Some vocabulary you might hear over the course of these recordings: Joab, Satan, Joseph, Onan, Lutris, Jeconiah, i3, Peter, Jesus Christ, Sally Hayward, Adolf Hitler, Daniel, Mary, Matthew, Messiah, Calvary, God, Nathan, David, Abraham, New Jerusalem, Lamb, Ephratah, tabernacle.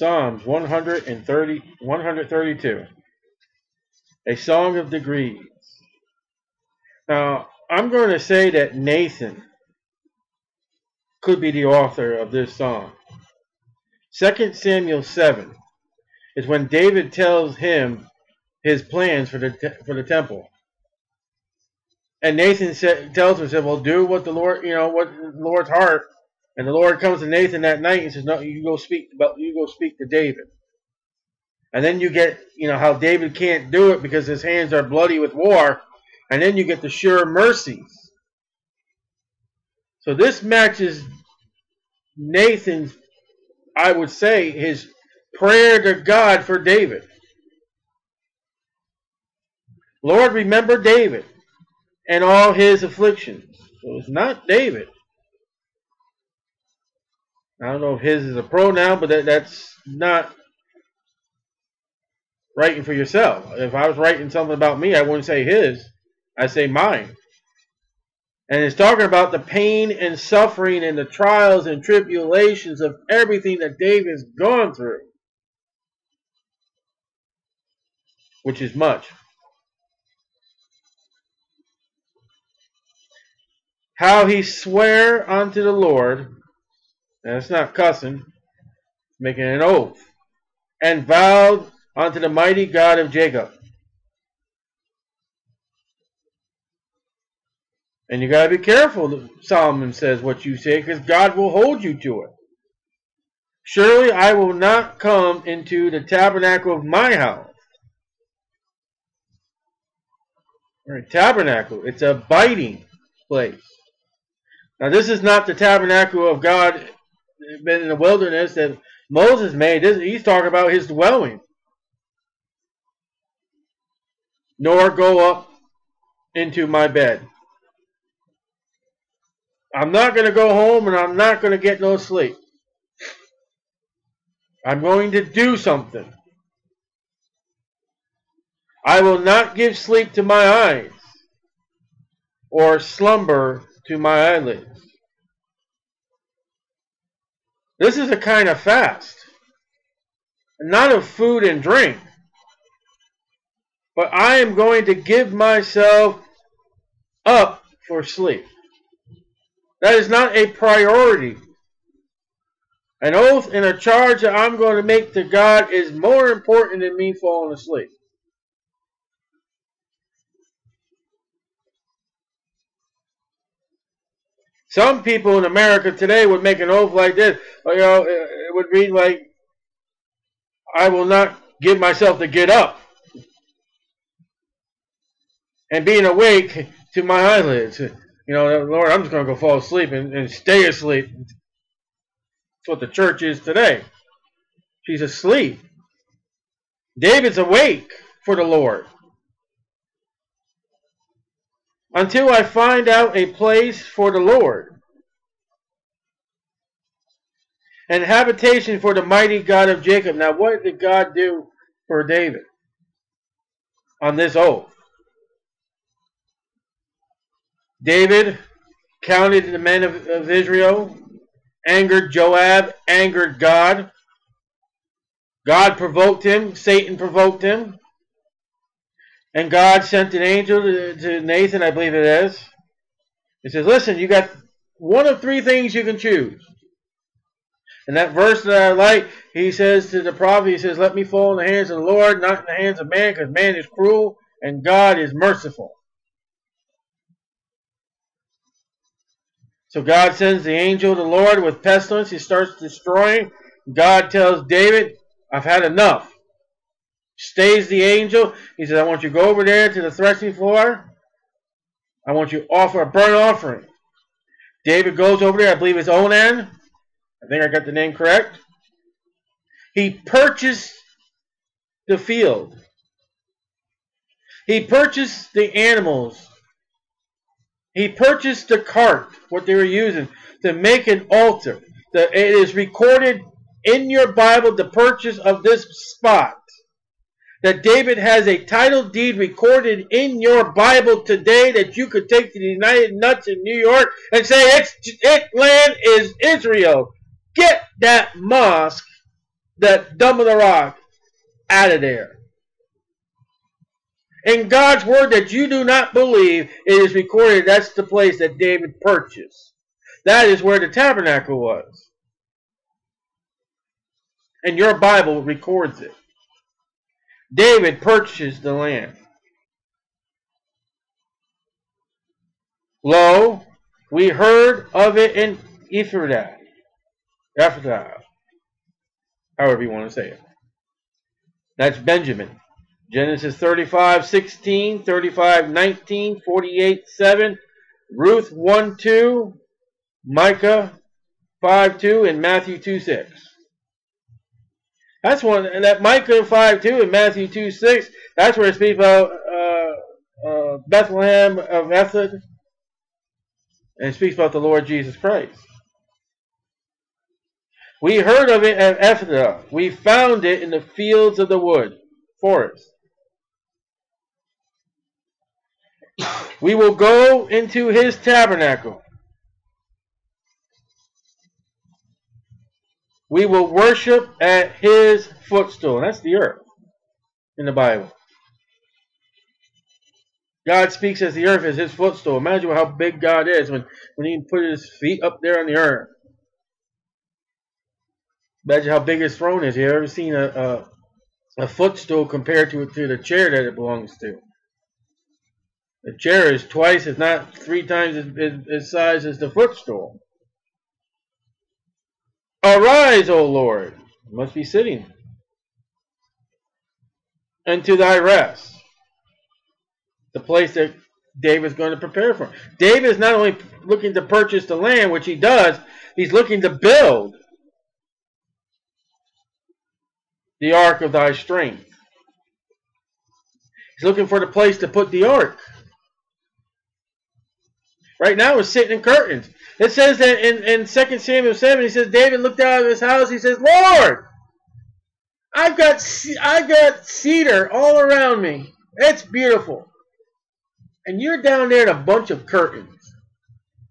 Psalms 132, a song of degrees. Now, I'm going to say that Nathan could be the author of this song. 2 Samuel 7 is when David tells him his plans for the temple. And Nathan tells himself, well, do what the Lord, what the Lord's heart. And the Lord comes to Nathan that night and says, no, you go speak to David. And then you get, how David can't do it because his hands are bloody with war. And then you get the sure mercies. So this matches Nathan's, I would say, his prayer to God for David. Lord, remember David and all his afflictions. So it's not David. I don't know if his is a pronoun, but that's not writing for yourself. If I was writing something about me, I wouldn't say his. I'd say mine. And it's talking about the pain and suffering and the trials and tribulations of everything that David's gone through, which is much. How he sware unto the Lord, and it's not cussing, it's making an oath, and vowed unto the mighty God of Jacob. And you got to be careful, Solomon says, what you say, because God will hold you to it. Surely I will not come into the tabernacle of my house. Or a tabernacle, it's a abiding place. Now, this is not the tabernacle of God in the wilderness that Moses made. He's talking about his dwelling. Nor go up into my bed. I'm not going to go home and I'm not going to get no sleep. I'm going to do something. I will not give sleep to my eyes or slumber to my eyelids. This is a kind of fast, not of food and drink, but I am going to give myself up for sleep. That is not a priority. An oath and a charge that I'm going to make to God is more important than me falling asleep. Some people in America today would make an oath like this. It would read like, I will not give myself to get up and being awake to my eyelids. Lord, I'm just going to go fall asleep and stay asleep. That's what the church is today. She's asleep. David's awake for the Lord. Until I find out a place for the Lord. And habitation for the mighty God of Jacob. Now, what did God do for David on this oath? David counted the men of Israel, angered Joab, angered God. God provoked him, Satan provoked him. And God sent an angel to Nathan, I believe it is. He says, listen, you got one of three things you can choose. And that verse that I like, he says to the prophet, he says, let me fall in the hands of the Lord, not in the hands of man, because man is cruel and God is merciful. So God sends the angel of the Lord with pestilence. He starts destroying. God tells David, I've had enough. Stays the angel. He says, I want you to go over there to the threshing floor. I want you to offer a burnt offering. David goes over there. I believe it's Onan. I think I got the name correct. He purchased the field. He purchased the animals. He purchased the cart, what they were using, to make an altar. It is recorded in your Bible, the purchase of this spot. That David has a title deed recorded in your Bible today that you could take to the United Nuts in New York and say, its land is Israel. Get that mosque that dump of the rock out of there. In God's word that you do not believe, it is recorded that's the place that David purchased. That is where the tabernacle was. And your Bible records it. David purchased the land. Lo, we heard of it in Ephratah. Ephratah. However you want to say it. That's Benjamin. Genesis 35:16, 35:19, 48:7, Ruth 1:2, Micah 5:2, and Matthew 2:6. That's one, and that Micah 5:2 and Matthew 2:6. That's where it speaks about Bethlehem of Ephratah, and it speaks about the Lord Jesus Christ. We heard of it at Ephratah. We found it in the fields of the forest. We will go into his tabernacle. We will worship at his footstool. And that's the earth in the Bible. God speaks as the earth as his footstool. Imagine how big God is when he put his feet up there on the earth. Imagine how big his throne is. You ever seen a footstool compared to the chair that it belongs to? The chair is twice, if not three times its size as the footstool. Arise, O Lord, you must be sitting, and to thy rest, the place that David's going to prepare for. David's not only looking to purchase the land, which he does, he's looking to build the ark of thy strength. He's looking for the place to put the ark. Right now it's sitting in curtains. It says that in 2 Samuel 7, he says, David looked out of his house, he says, Lord, I've got cedar all around me. It's beautiful. And you're down there in a bunch of curtains.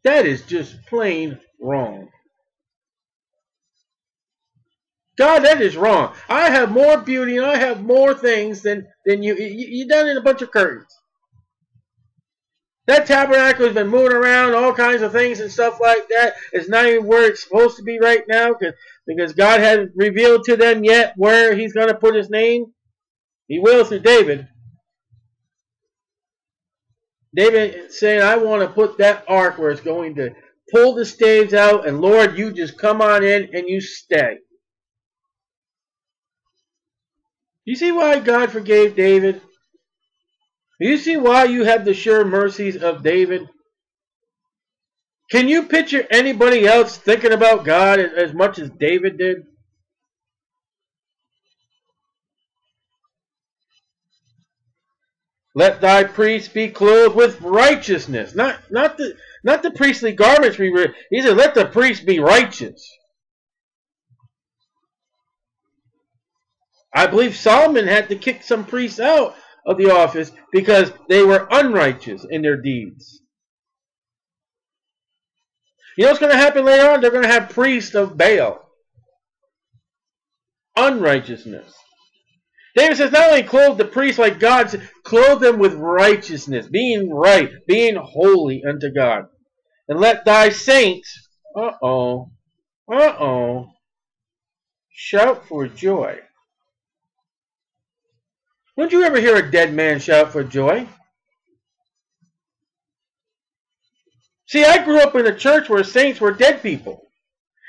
That is just plain wrong. God, that is wrong. I have more beauty and I have more things than you. You're down in a bunch of curtains. That tabernacle has been moving around, all kinds of things and stuff like that. It's not even where it's supposed to be right now because God hasn't revealed to them yet where he's going to put his name. He will through David. David saying, I want to put that ark where it's going to pull the staves out, and Lord, you just come on in and you stay. You see why God forgave David? You see why you have the sure mercies of David? Can you picture anybody else thinking about God as much as David did? Let thy priests be clothed with righteousness. Not the priestly garments we wear. He said, let the priests be righteous. I believe Solomon had to kick some priests out of the office because they were unrighteous in their deeds. You know what's going to happen later on? They're going to have priests of Baal. Unrighteousness. David says not only clothe the priests like God, clothe them with righteousness, being right, being holy unto God. And let thy saints, shout for joy. Don't you ever hear a dead man shout for joy? See, I grew up in a church where saints were dead people.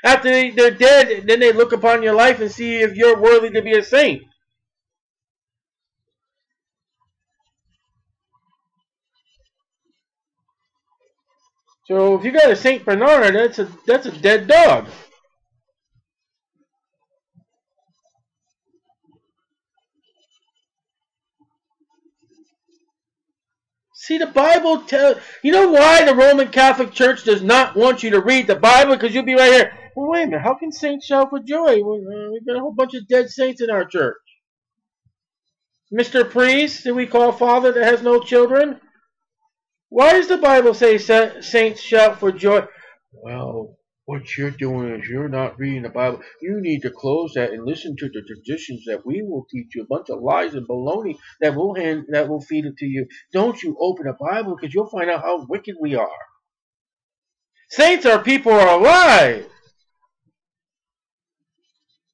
After they're dead, then they look upon your life and see if you're worthy to be a saint. So if you got a Saint Bernard, that's a dead dog. See, the Bible tells... You know why the Roman Catholic Church does not want you to read the Bible? Because you'll be right here. Well, wait a minute. How can saints shout for joy? We've got a whole bunch of dead saints in our church. Mr. Priest, do we call father that has no children? Why does the Bible say saints shout for joy? Well, What you're doing is you're not reading the Bible. You need to close that and listen to the traditions that we will teach you. A bunch of lies and baloney that will feed it to you. Don't you open a Bible, because you'll find out how wicked we are. Saints are people who are alive.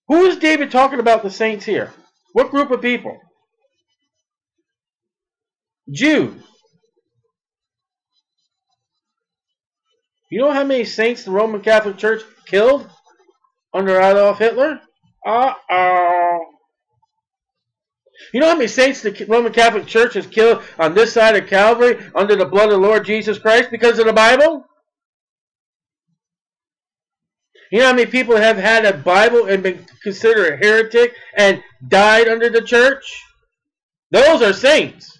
Who is David talking about the saints here? What group of people? Jews. You know how many saints the Roman Catholic Church killed under Adolf Hitler? Uh-oh. You know how many saints the Roman Catholic Church has killed on this side of Calvary under the blood of the Lord Jesus Christ because of the Bible? You know how many people have had a Bible and been considered a heretic and died under the church? Those are saints.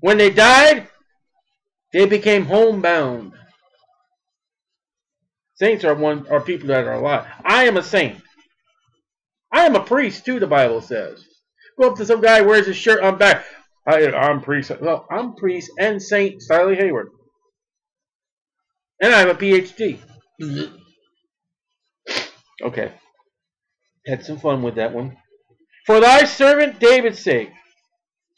When they died, they became homebound. Saints are people that are alive. I am a saint. I am a priest too, the Bible says. Go up to some guy, wears his shirt, I'm back. I'm priest. Well, I'm priest and saint, Sally Hayward. And I have a PhD. Okay. Had some fun with that one. For thy servant David's sake,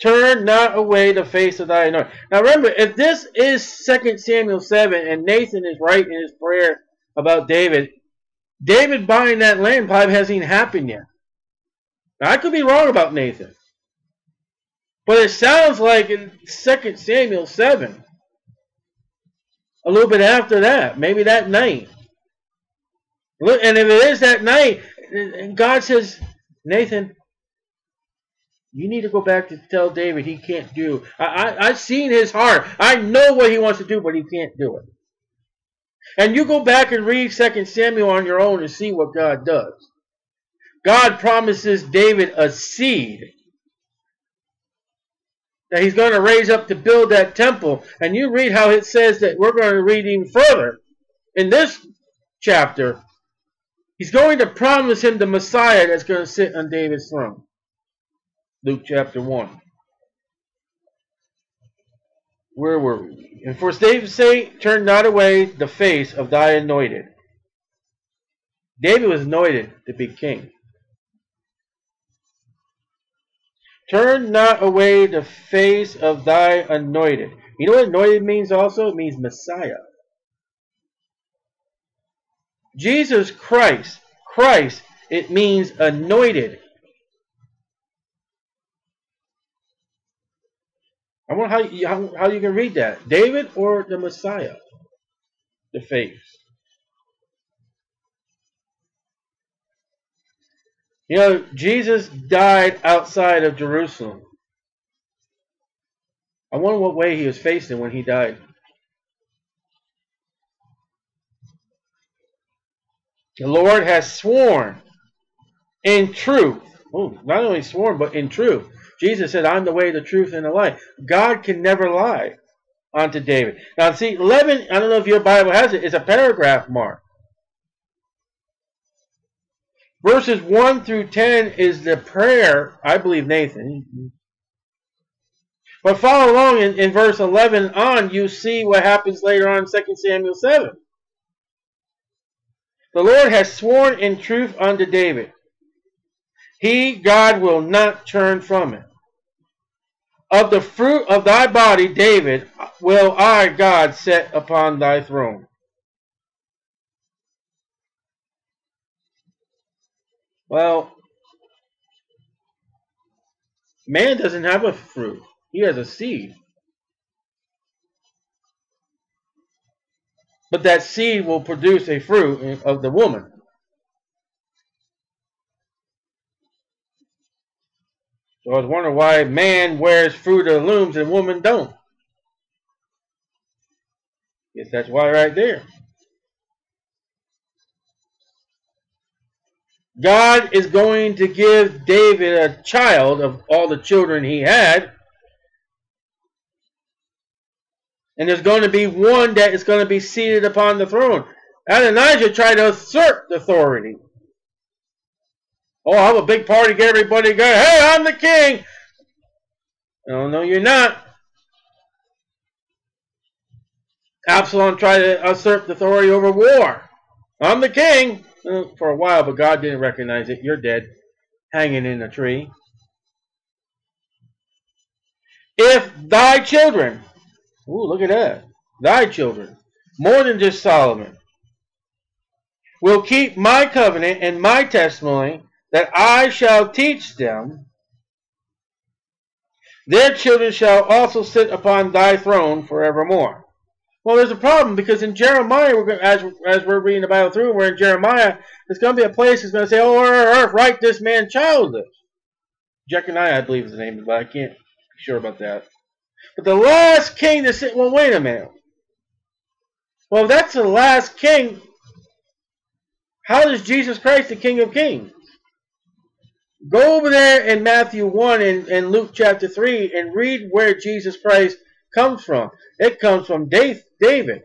turn not away the face of thy anointing. Now remember, if this is 2 Samuel 7 and Nathan is right in his prayer about David, David buying that land probably hasn't even happened yet. Now I could be wrong about Nathan, but it sounds like in 2 Samuel 7, a little bit after that, maybe that night. And if it is that night, and God says, Nathan, you need to go back to tell David he can't do. I've seen his heart. I know what he wants to do, but he can't do it. And you go back and read 2 Samuel on your own and see what God does. God promises David a seed that he's going to raise up to build that temple. And you read how it says that we're going to read even further. In this chapter, he's going to promise him the Messiah that's going to sit on David's throne. Luke chapter 1. Where were we? And for David's sake, turn not away the face of thy anointed. David was anointed to be king. Turn not away the face of thy anointed. You know what anointed means also? It means Messiah. Jesus Christ. Christ, it means anointed. I wonder how you can read that. David or the Messiah? The face. You know, Jesus died outside of Jerusalem. I wonder what way he was facing when he died. The Lord has sworn in truth. Oh, not only sworn, but in truth. Jesus said, I'm the way, the truth, and the life. God can never lie unto David. Now, see, 11, I don't know if your Bible has it, it's a paragraph mark. Verses 1 through 10 is the prayer, I believe, Nathan. But follow along in verse 11 on, you see what happens later on in 2 Samuel 7. The Lord has sworn in truth unto David. He, God, will not turn from it. Of the fruit of thy body, David, will I, God, set upon thy throne. Well, man doesn't have a fruit. He has a seed. But that seed will produce a fruit of the woman. So I was wondering why man wears fruit of the looms and woman don't. Guess that's why right there. God is going to give David a child of all the children he had. And there's going to be one that is going to be seated upon the throne. Adonijah tried to usurp the authority. Oh, I'll have a big party, get everybody going. Hey, I'm the king. No, no, you're not. Absalom tried to usurp the authority over war. I'm the king. For a while, but God didn't recognize it. You're dead, hanging in a tree. If thy children, ooh, look at that, thy children, more than just Solomon, will keep my covenant and my testimony that I shall teach them, their children shall also sit upon thy throne forevermore. Well, there's a problem, because in Jeremiah, we're going to, as we're reading the Bible through, we're in Jeremiah, there's going to be a place that's going to say, oh, earth, right, this man childless. Jeconiah, I believe is the name, but I can't be sure about that. But the last king that said, well, wait a minute. Well, if that's the last king, how does Jesus Christ, the King of Kings? Go over there in Matthew 1 and Luke chapter 3 and read where Jesus Christ comes from. It comes from David.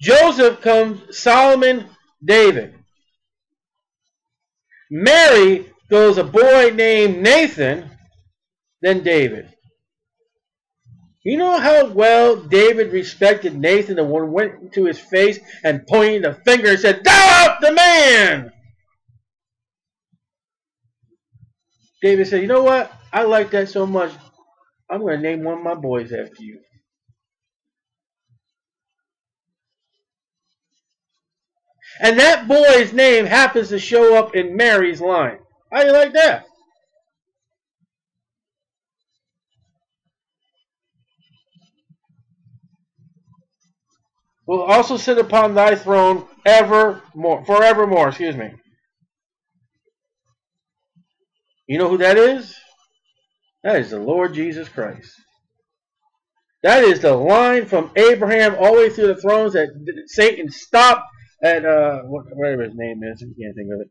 Joseph comes Solomon, David. Mary goes a boy named Nathan, then David. You know how well David respected Nathan, the one went to his face and pointed a finger and said, "Thou art the man!" David said, "You know what? I like that so much. I'm going to name one of my boys after you." And that boy's name happens to show up in Mary's line. How do you like that? "Will also sit upon thy throne evermore, forevermore." Excuse me. You know who that is? That is the Lord Jesus Christ. That is the line from Abraham all the way through the thrones that Satan stopped at, whatever his name is, I can't think of it.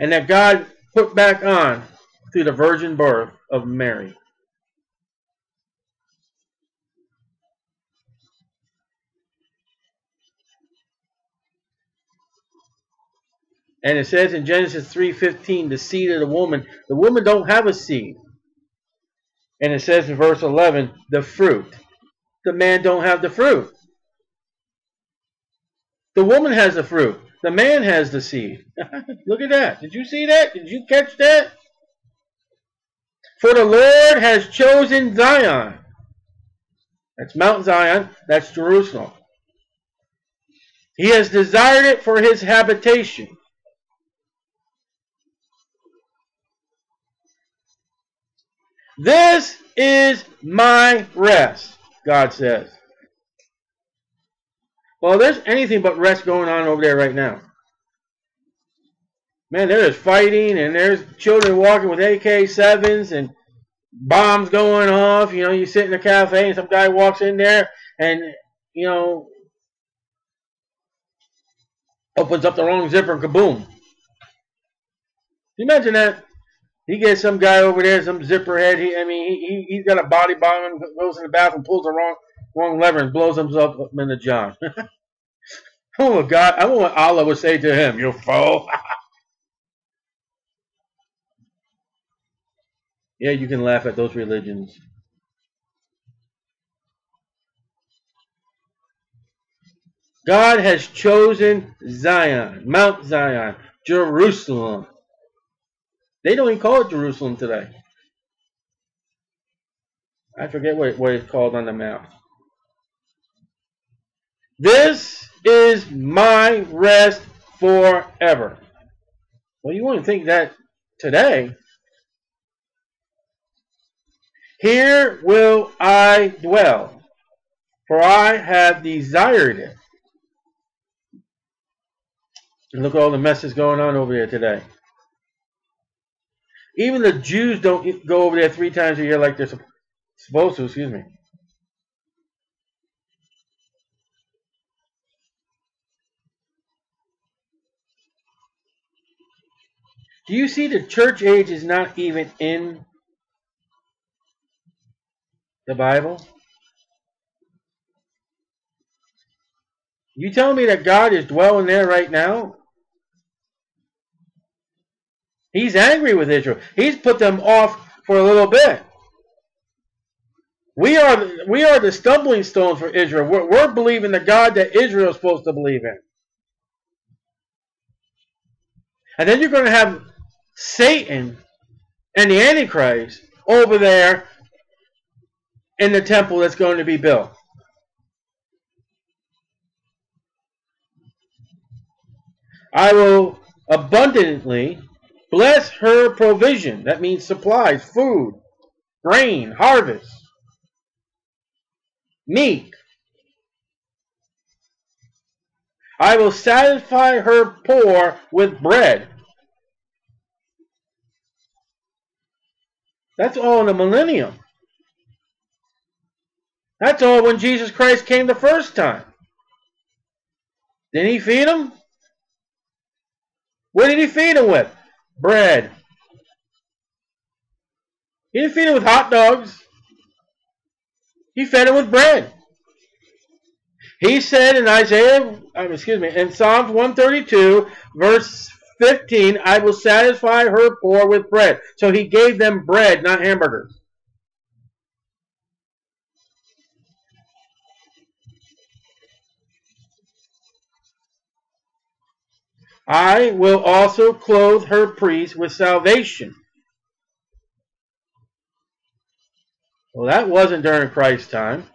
And that God put back on through the virgin birth of Mary. And it says in Genesis 3:15, the seed of the woman. The woman don't have a seed. And it says in verse 11, the fruit. The man don't have the fruit. The woman has the fruit. The man has the seed. Look at that. Did you see that? Did you catch that? For the Lord has chosen Zion. That's Mount Zion. That's Jerusalem. He has desired it for his habitation. "This is my rest," God says. Well, there's anything but rest going on over there right now. Man, there's fighting and there's children walking with AK-7s and bombs going off. You know, you sit in a cafe and some guy walks in there and, you know, opens up the wrong zipper and kaboom. Can you imagine that? He gets some guy over there, some zipperhead. He's got a body bomb and goes in the bathroom, pulls the wrong lever and blows himself up in the John. Oh, God. I wonder what Allah would say to him, "You fool." Yeah, you can laugh at those religions. God has chosen Zion, Mount Zion, Jerusalem. They don't even call it Jerusalem today. I forget what it's called on the map. "This is my rest forever." Well, you wouldn't think that today. "Here will I dwell, for I have desired it." And look at all the mess that's going on over there today. Even the Jews don't go over there 3 times a year like they're supposed to, excuse me. Do you see the church age is not even in the Bible? You telling me that God is dwelling there right now? He's angry with Israel. He's put them off for a little bit. We are the stumbling stone for Israel. We're believing the God that Israel is supposed to believe in. And then you're going to have Satan and the Antichrist over there in the temple that's going to be built. I will abundantly bless her provision. That means supplies, food, grain, harvest, meat. I will satisfy her poor with bread. That's all in the millennium. That's all when Jesus Christ came the first time. Didn't he feed them? What did he feed them with? Bread. He didn't feed them with hot dogs. He fed them with bread. He said in Psalms 132, verse 15, I will satisfy her poor with bread. So he gave them bread, not hamburgers. I will also clothe her priests with salvation. Well, that wasn't during Christ's time.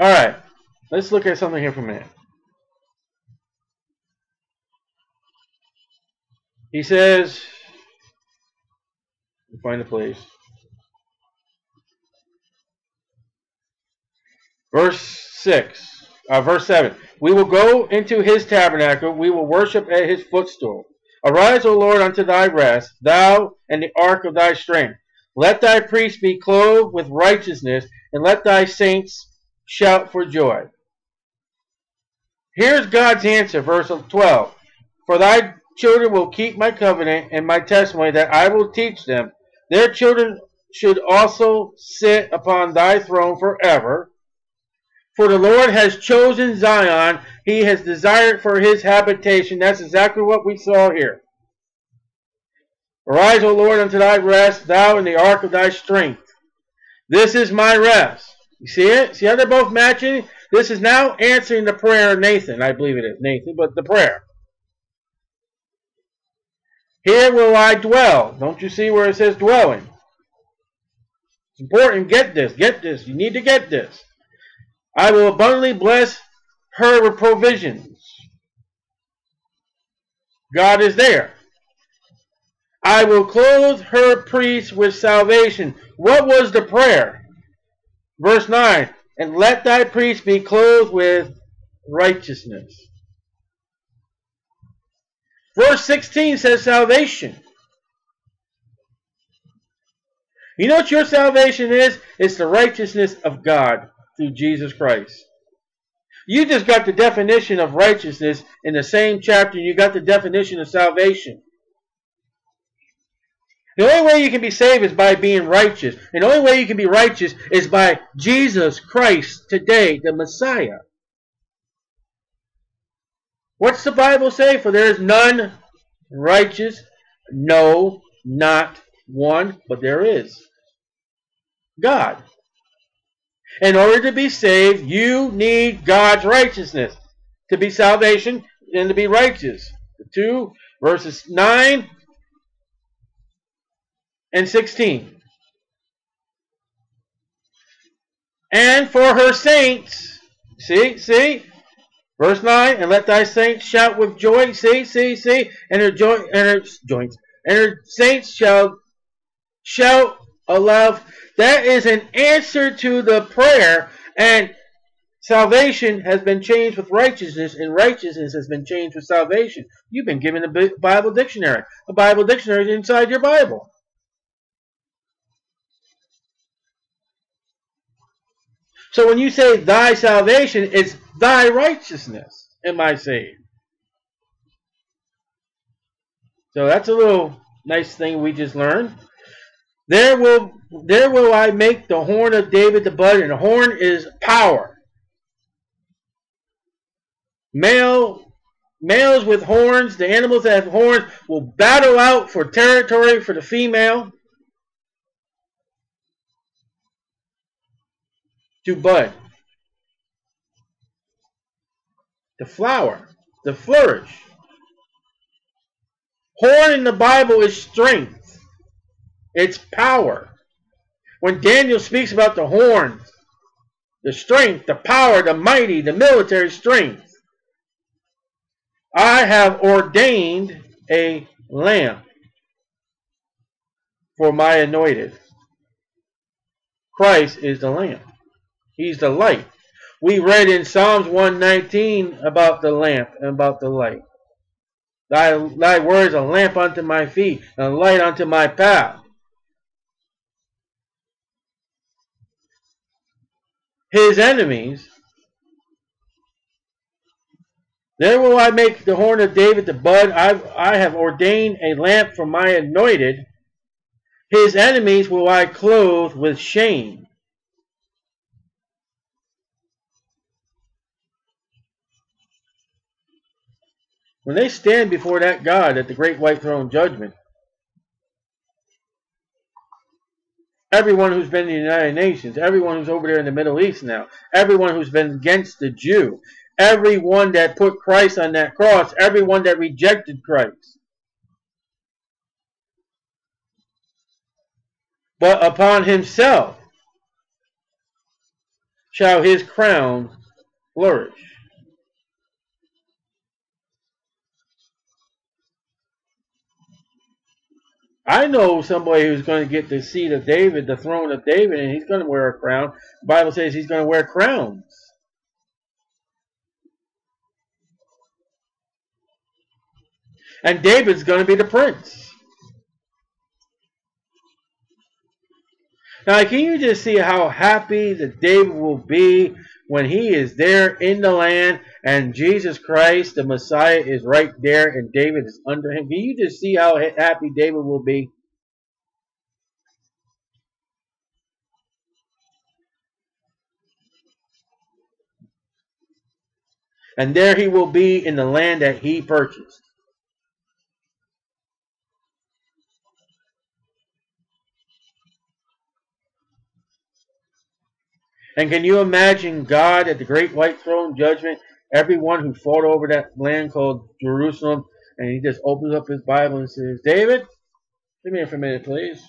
All right, let's look at something here for a minute. He says, find the place. Verse 7. We will go into his tabernacle. We will worship at his footstool. Arise, O Lord, unto thy rest, thou and the ark of thy strength. Let thy priests be clothed with righteousness, and let thy saints shout for joy. Here's God's answer, verse 12. For thy children will keep my covenant and my testimony that I will teach them. Their children should also sit upon thy throne forever. For the Lord has chosen Zion. He has desired for his habitation. That's exactly what we saw here. Arise, O Lord, unto thy rest, thou in the ark of thy strength. This is my rest. You see it? See how they're both matching? This is now answering the prayer of Nathan. I believe it is Nathan, but the prayer. Here will I dwell. Don't you see where it says dwelling? It's important. Get this. Get this. You need to get this. I will abundantly bless her with provisions. God is there. I will clothe her priests with salvation. What was the prayer? Verse 9, and let thy priests be clothed with righteousness. Verse 16 says salvation. You know what your salvation is? It's the righteousness of God through Jesus Christ. You just got the definition of righteousness in the same chapter. You got the definition of salvation. The only way you can be saved is by being righteous. And the only way you can be righteous is by Jesus Christ today, the Messiah. What's the Bible say? For there is none righteous, no, not one, but there is God. In order to be saved, you need God's righteousness. To be salvation and to be righteous. 2 verses 9 and 16. And for her saints, see, verse 9, and let thy saints shout with joy, see, and her saints shall shout aloud. That is an answer to the prayer, and salvation has been changed with righteousness, and righteousness has been changed with salvation. You've been given a Bible dictionary. A Bible dictionary is inside your Bible. So when you say thy salvation, it's thy righteousness, am I saved? So that's a little nice thing we just learned. There will I make the horn of David the bud, and the horn is power. Male Males with horns, the animals that have horns, will battle out for territory for the female to bud, to flower, to flourish. Horn in the Bible is strength. It's power. When Daniel speaks about the horns, the strength, the power, the mighty, the military strength, I have ordained a lamb for my anointed. Christ is the lamb. He's the light. We read in Psalms 119 about the lamp and about the light. Thy word is a lamp unto my feet and a light unto my path. His enemies, then will I make the horn of David to bud. I have ordained a lamp for my anointed. His enemies will I clothe with shame. When they stand before that God at the great white throne judgment, everyone who's been in the United Nations, everyone who's over there in the Middle East now, everyone who's been against the Jew, everyone that put Christ on that cross, everyone that rejected Christ. But upon himself shall his crown flourish. I know somebody who's going to get the seat of David, the throne of David, and he's going to wear a crown. The Bible says he's going to wear crowns. And David's going to be the prince. Now, can you just see how happy that David will be when he is there in the land and Jesus Christ, the Messiah, is right there and David is under him? Can you just see how happy David will be? And there he will be in the land that he purchased. And can you imagine God at the great white throne judgment, everyone who fought over that land called Jerusalem, and he just opens up his Bible and says, David, give me here for a minute, please.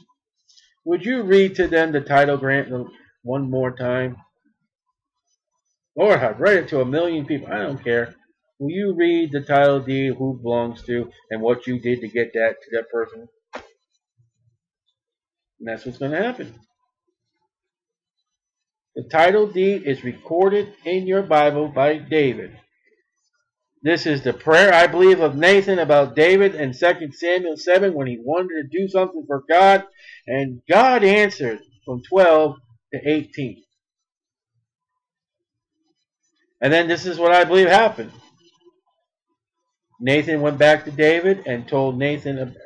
Would you read to them the title grant one more time? Lord, I've read it to 1,000,000 people. I don't care. Will you read the title deed, who it belongs to, and what you did to get that to that person? And that's what's going to happen. The title deed is recorded in your Bible by David. This is the prayer, I believe, of Nathan about David in 2 Samuel 7 when he wanted to do something for God. And God answered from 12 to 18. And then this is what I believe happened. Nathan went back to David and told David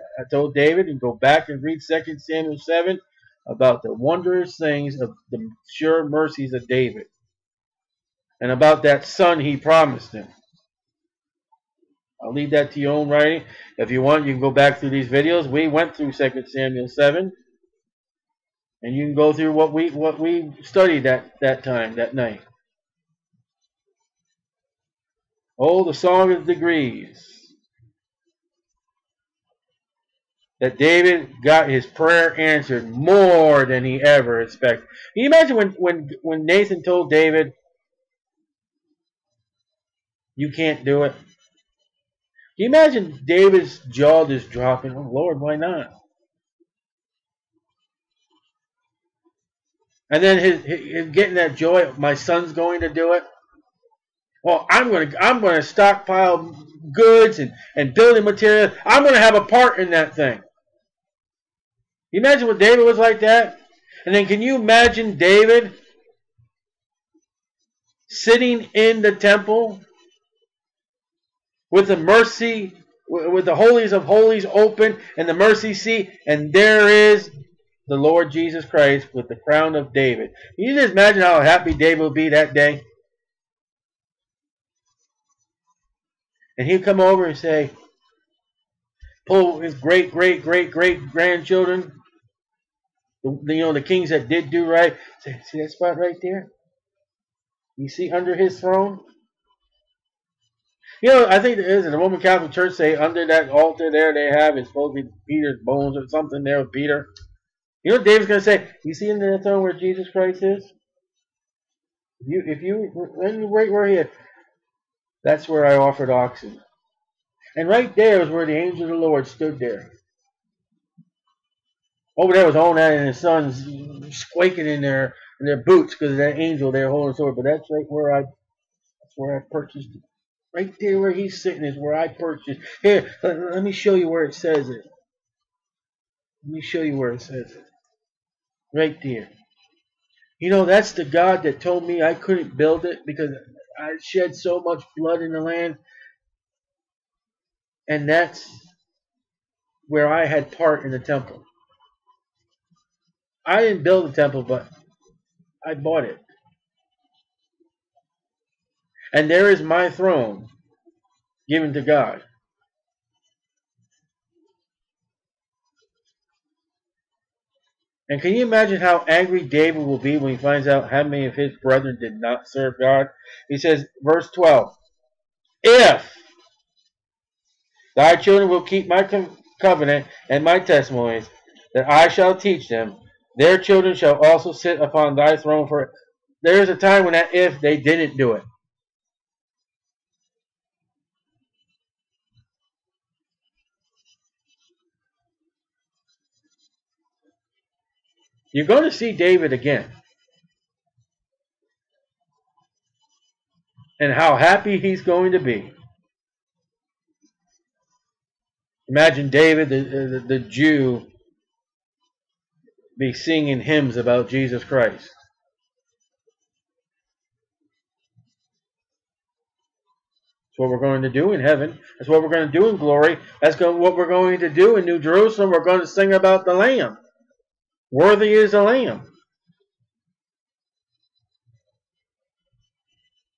and go back and read 2 Samuel 7. About the wondrous things of the sure mercies of David. And about that son he promised him. I'll leave that to your own writing. If you want, you can go back through these videos. We went through 2 Samuel 7. And you can go through what we studied that time, that night. Oh, the Song of Degrees. That David got his prayer answered more than he ever expected. Can you imagine when Nathan told David, you can't do it? Can you imagine David's jaw just dropping? Oh, Lord, why not? And then his getting that joy, my son's going to do it. Well, I'm going to stockpile goods and building materials. I'm going to have a part in that thing. You imagine what David was like that? And then can you imagine David sitting in the temple with the mercy, with the holies of holies open and the mercy seat, and there is the Lord Jesus Christ with the crown of David. Can you just imagine how happy David will be that day? And he'd come over and say, pull his great-great-great-great-grandchildren, the kings that did do right, say, see that spot right there? You see under his throne? You know, I think there is in the Roman Catholic Church, say, under that altar there they have, it's supposed to be Peter's bones or something there with Peter. You know what David's going to say? You see under that throne where Jesus Christ is? If you right where he is, that's where I offered oxen. And right there is where the angel of the Lord stood there. Over there was Onan and his sons squaking in their boots because of that angel there holding the sword. But that's right where I purchased it. Right there where he's sitting is where I purchased. Here, let me show you where it says it. Let me show you where it says it. Right there. You know, that's the God that told me I couldn't build it because I shed so much blood in the land. And that's where I had part in the temple. I didn't build the temple, but I bought it. And there is my throne given to God. And can you imagine how angry David will be when he finds out how many of his brethren did not serve God? He says, verse 12, if thy children will keep my covenant and my testimonies, that I shall teach them, their children shall also sit upon thy throne forever. There's a time when that if they didn't do it. You're going to see David again. And how happy he's going to be. Imagine David, the Jew, be singing hymns about Jesus Christ. That's what we're going to do in heaven. That's what we're going to do in glory. That's what we're going to do in New Jerusalem. We're going to sing about the Lamb. Worthy is the Lamb.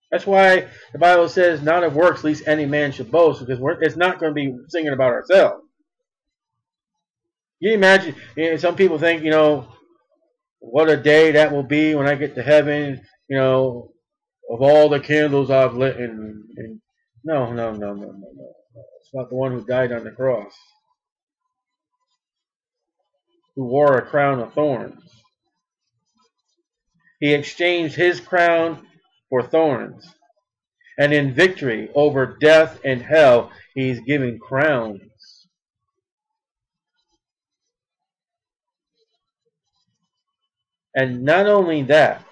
That's why the Bible says, not of works, lest any man should boast, because it's not going to be singing about ourselves. You imagine, some people think, you know, what a day that will be when I get to heaven, you know, of all the candles I've lit. And no. It's not the one who died on the cross, who wore a crown of thorns. He exchanged his crown for thorns. And in victory over death and hell, he's giving crowns. And not only that,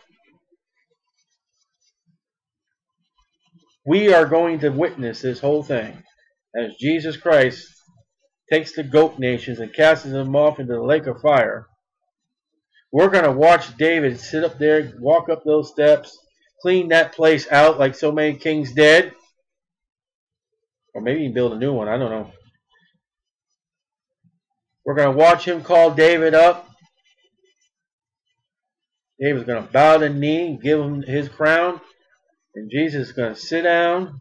we are going to witness this whole thing as Jesus Christ takes the goat nations and casts them off into the lake of fire. We're going to watch David sit up there, walk up those steps, clean that place out like so many kings did. Or maybe you can build a new one, I don't know. We're going to watch him call David up. David's going to bow the knee and give him his crown. And Jesus is going to sit down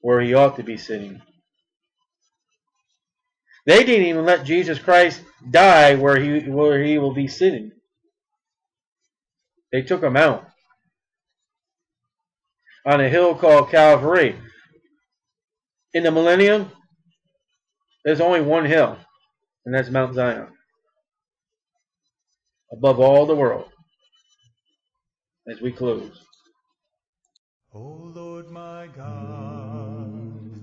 where he ought to be sitting. They didn't even let Jesus Christ die where he will be sitting. They took him out on a hill called Calvary. In the millennium, there's only one hill, and that's Mount Zion, above all the world. As we close. O Lord my God,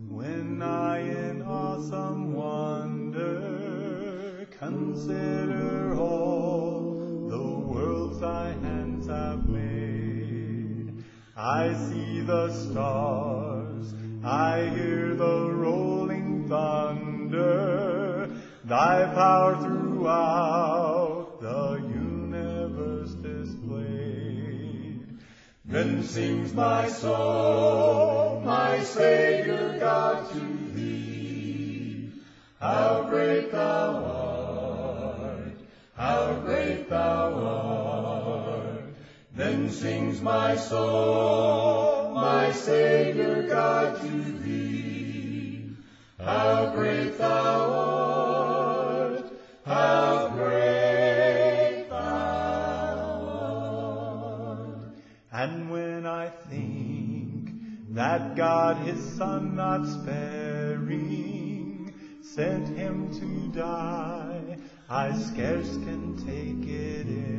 when I in awesome wonder consider all the worlds thy hands have made, I see the stars, I hear the rolling thunder, thy power throughout the universe displayed. Then sings my soul, my Savior God, to thee. How great thou art, how great thou art. Then sings my soul, my Savior God, to thee. How great thou art, how great thou art. And when I think that God his Son not sparing sent him to die, I scarce can take it in.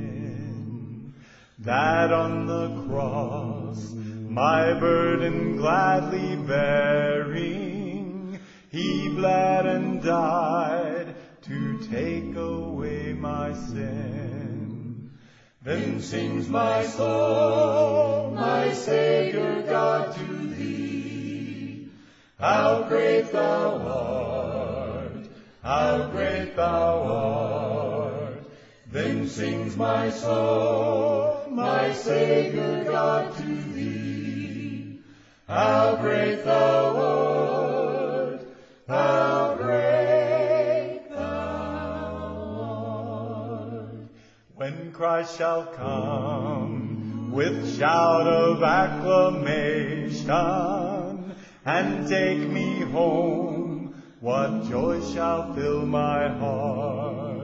That on the cross, my burden gladly bearing, he bled and died to take away my sin. Then sings my soul, my Savior God, to thee. How great thou art, how great thou art. Then sings my soul, my Savior God, to thee. How great thou art, how great thou art. When Christ shall come with shout of acclamation and take me home, what joy shall fill my heart.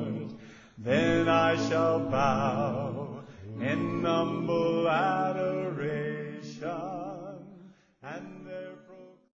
Then I shall bow in humble adoration.